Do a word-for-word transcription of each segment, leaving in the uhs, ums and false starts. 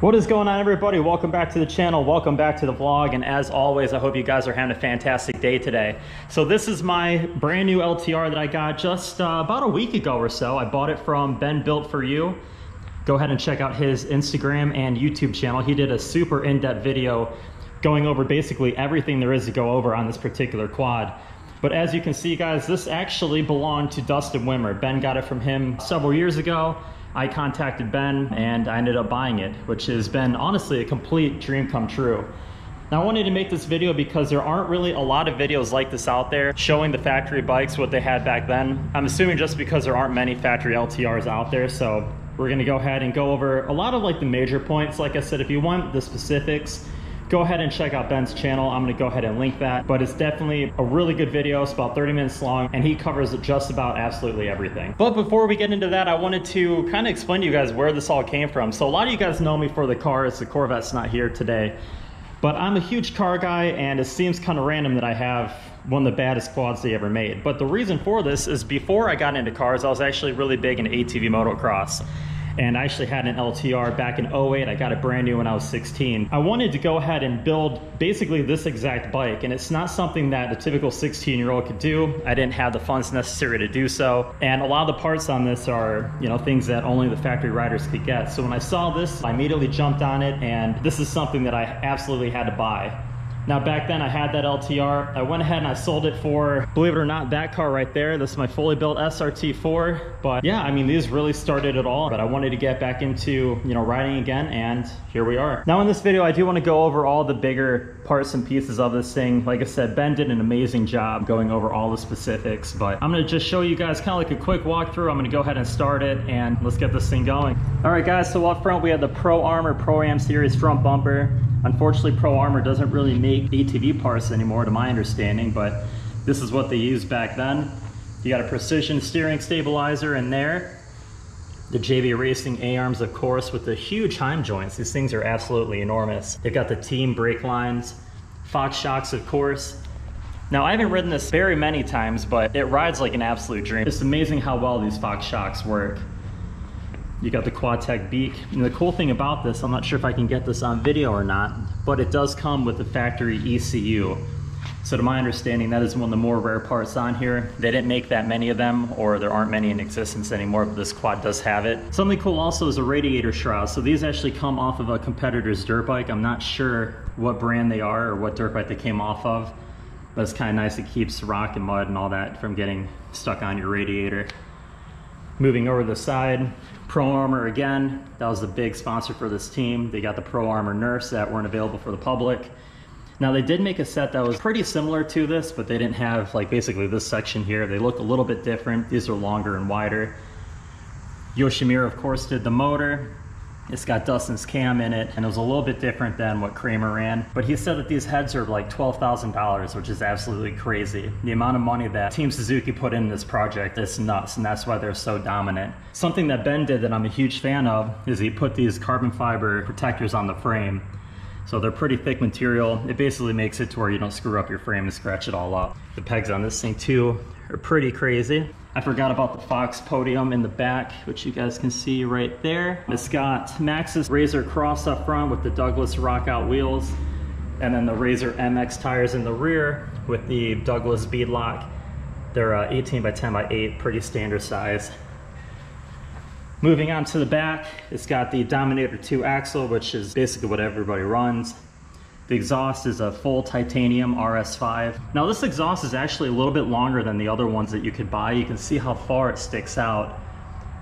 What is going on, everybody? Welcome back to the channel, welcome back to the vlog, and as always I hope you guys are having a fantastic day today. So this is my brand new L T R that I got just uh, about a week ago or so. I bought it from Ben Built For You. Go ahead and check out his Instagram and YouTube channel. He did a super in-depth video going over basically everything there is to go over on this particular quad. But as you can see, guys, this actually belonged to Dustin Wimmer. Ben got it from him several years ago. I contacted Ben and I ended up buying it, which has been honestly a complete dream come true. Now I wanted to make this video because there aren't really a lot of videos like this out there showing the factory bikes, what they had back then. I'm assuming just because there aren't many factory L T Rs out there, so we're gonna go ahead and go over a lot of like the major points. Like I said, if you want the specifics, go ahead and check out Ben's channel. I'm gonna go ahead and link that, but it's definitely a really good video. It's about thirty minutes long and he covers just about absolutely everything. But before we get into that, I wanted to kind of explain to you guys where this all came from. So a lot of you guys know me for the cars. The Corvette's not here today, but I'm a huge car guy and it seems kind of random that I have one of the baddest quads they ever made. But the reason for this is before I got into cars, I was actually really big in A T V motocross. And I actually had an L T R back in oh eight. I got it brand new when I was sixteen. I wanted to go ahead and build basically this exact bike, and it's not something that a typical sixteen year old could do. I didn't have the funds necessary to do so, and a lot of the parts on this are, you know, things that only the factory riders could get. So when I saw this, I immediately jumped on it, and this is something that I absolutely had to buy. Now back then I had that L T R. I went ahead and I sold it for, believe it or not, that car right there. This is my fully built S R T four. But yeah, I mean, these really started it all. But I wanted to get back into, you know, riding again, and here we are. Now in this video, I do want to go over all the bigger parts and pieces of this thing. Like I said, Ben did an amazing job going over all the specifics, but I'm gonna just show you guys kind of like a quick walkthrough. I'm gonna go ahead and start it and let's get this thing going. All right guys, so up front we have the Pro Armor Pro Am series front bumper. Unfortunately, Pro Armor doesn't really make A T V parts anymore to my understanding, but this is what they used back then. You got a Precision steering stabilizer in there. The J B Racing A-arms, of course, with the huge Heim joints. These things are absolutely enormous. They've got the Team brake lines, Fox shocks, of course. Now, I haven't ridden this very many times, but it rides like an absolute dream. It's amazing how well these Fox shocks work. You got the Quad Tech Beak, and the cool thing about this, I'm not sure if I can get this on video or not, but it does come with the factory E C U. So to my understanding, that is one of the more rare parts on here. They didn't make that many of them, or there aren't many in existence anymore, but this quad does have it. Something cool also is a radiator shroud. So these actually come off of a competitor's dirt bike. I'm not sure what brand they are or what dirt bike they came off of, but it's kind of nice. It keeps rock and mud and all that from getting stuck on your radiator. Moving over to the side, Pro Armor again. That was the big sponsor for this team. They got the Pro Armor Nerfs that weren't available for the public. Now they did make a set that was pretty similar to this, but they didn't have like basically this section here. They look a little bit different. These are longer and wider. Yoshimura, of course, did the motor. It's got Dustin's cam in it, and it was a little bit different than what Kramer ran. But he said that these heads are like twelve thousand dollars, which is absolutely crazy. The amount of money that Team Suzuki put in this project is nuts, and that's why they're so dominant. Something that Ben did that I'm a huge fan of is he put these carbon fiber protectors on the frame. So they're pretty thick material. It basically makes it to where you don't screw up your frame and scratch it all up. The pegs on this thing too are pretty crazy. I forgot about the Fox podium in the back, which you guys can see right there. It's got Maxxis Razor Cross up front with the Douglas Rockout wheels, and then the Razor M X tires in the rear with the Douglas Beadlock. They're uh, eighteen by ten by eight, pretty standard size. Moving on to the back, it's got the Dominator two axle, which is basically what everybody runs. The exhaust is a full titanium R S five. Now this exhaust is actually a little bit longer than the other ones that you could buy. You can see how far it sticks out.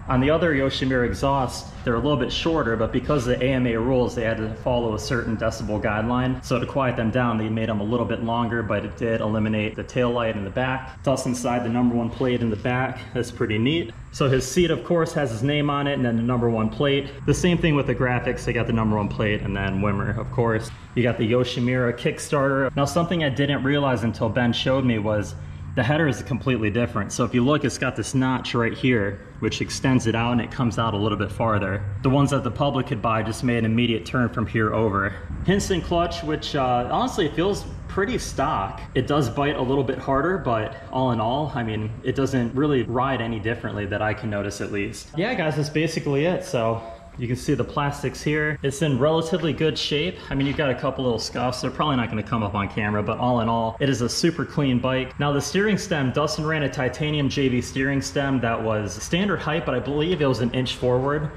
On the other Yoshimura exhaust, they're a little bit shorter, but because of the A M A rules, they had to follow a certain decibel guideline. So to quiet them down, they made them a little bit longer, but it did eliminate the taillight in the back. Dustin's side, the number one plate in the back. That's pretty neat. So his seat, of course, has his name on it, and then the number one plate. The same thing with the graphics. They got the number one plate, and then Wimmer, of course. You got the Yoshimura Kickstarter. Now, something I didn't realize until Ben showed me was the header is completely different. So if you look, it's got this notch right here, which extends it out and it comes out a little bit farther. The ones that the public could buy just made an immediate turn from here over. Hinson clutch, which uh, honestly it feels pretty stock. It does bite a little bit harder, but all in all, I mean, it doesn't really ride any differently that I can notice at least. Yeah guys, that's basically it. So You can see the plastics here. It's in relatively good shape. I mean, you've got a couple little scuffs. They're probably not going to come up on camera, but all in all, it is a super clean bike. Now the steering stem, Dustin ran a titanium J B steering stem that was standard height, but I believe it was an inch forward.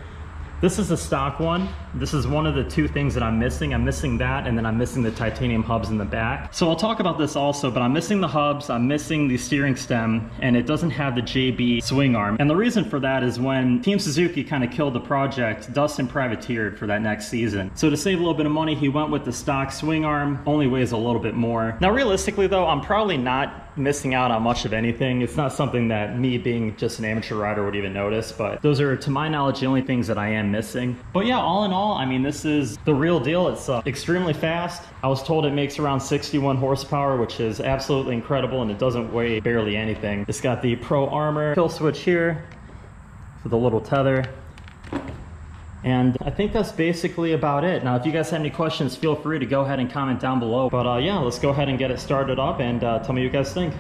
This is the stock one. This is one of the two things that I'm missing. I'm missing that, and then I'm missing the titanium hubs in the back. So I'll talk about this also, but I'm missing the hubs, I'm missing the steering stem, and it doesn't have the J B swing arm. And the reason for that is when Team Suzuki kind of killed the project, Dustin privateered for that next season. So to save a little bit of money, he went with the stock swing arm, only weighs a little bit more. Now realistically though, I'm probably not missing out on much of anything. It's not something that me being just an amateur rider would even notice, but those are, to my knowledge, the only things that I am missing. But yeah, all in all, I mean, this is the real deal. It's uh, extremely fast. I was told it makes around sixty-one horsepower, which is absolutely incredible, and it doesn't weigh barely anything. It's got the Pro Armor kill switch here for the little tether. And I think that's basically about it. Now, if you guys have any questions, feel free to go ahead and comment down below. But uh, yeah, let's go ahead and get it started up and uh, tell me what you guys think.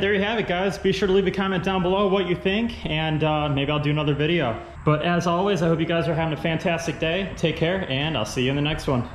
There you have it, guys. Be sure to leave a comment down below what you think, and uh, maybe I'll do another video. But as always, I hope you guys are having a fantastic day. Take care, and I'll see you in the next one.